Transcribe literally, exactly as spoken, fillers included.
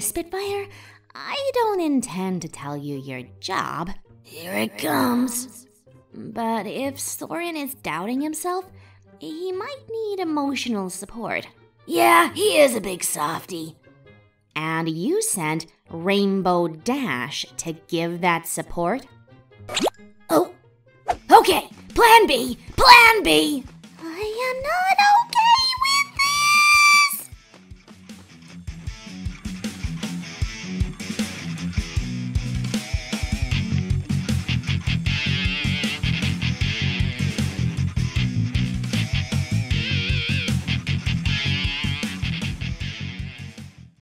Spitfire, I don't intend to tell you your job. Here it comes. But if Sorin is doubting himself, he might need emotional support. Yeah, he is a big softy. And you sent Rainbow Dash to give that support? Oh, okay, plan B, plan B. I am not